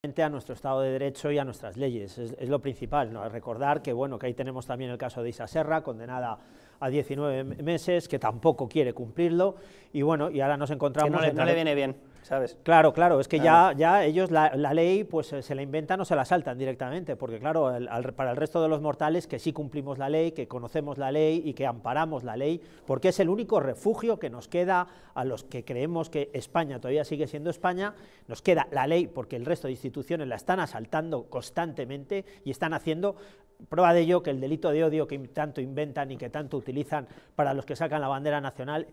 a nuestro Estado de Derecho y a nuestras leyes, es lo principal, ¿no? Recordar que, bueno, que ahí tenemos también el caso de Isa Serra, condenada a 19 meses, que tampoco quiere cumplirlo, y bueno, y ahora nos encontramos... Que no le viene bien, ¿sabes? Claro, claro, es que claro. Ya ellos la ley pues se la inventan o se la saltan directamente, porque claro, para el resto de los mortales que sí cumplimos la ley, que conocemos la ley y que amparamos la ley, porque es el único refugio que nos queda a los que creemos que España todavía sigue siendo España, nos queda la ley, porque el resto de instituciones la están asaltando constantemente y están haciendo prueba de ello que el delito de odio que tanto inventan y que tanto utilizan para los que sacan la bandera nacional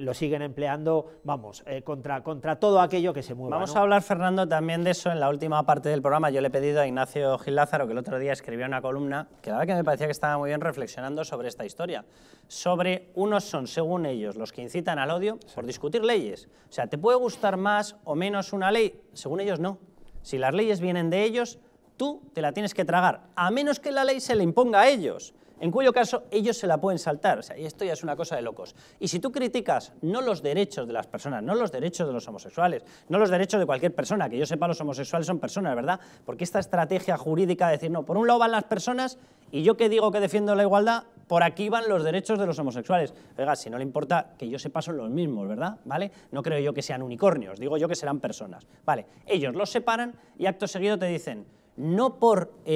lo siguen empleando, vamos, contra todo aquello que se mueva. Vamos, ¿no?, a hablar, Fernando, también de eso en la última parte del programa. Yo le he pedido a Ignacio Gil Lázaro, que el otro día escribió una columna, que la verdad que me parecía que estaba muy bien, reflexionando sobre esta historia, sobre unos son, según ellos, los que incitan al odio por discutir leyes. O sea, ¿te puede gustar más o menos una ley? Según ellos, no. Si las leyes vienen de ellos, tú te la tienes que tragar, a menos que la ley se le imponga a ellos, en cuyo caso ellos se la pueden saltar. O sea, y esto ya es una cosa de locos. Y si tú criticas no los derechos de las personas, no los derechos de los homosexuales, no los derechos de cualquier persona, que yo sepa los homosexuales son personas, ¿verdad? Porque esta estrategia jurídica de decir, no, por un lado van las personas y yo que digo que defiendo la igualdad, por aquí van los derechos de los homosexuales. Oiga, si no le importa, que yo sepa, son los mismos, ¿verdad? ¿Vale? No creo yo que sean unicornios, digo yo que serán personas. Vale, ellos los separan y acto seguido te dicen, no por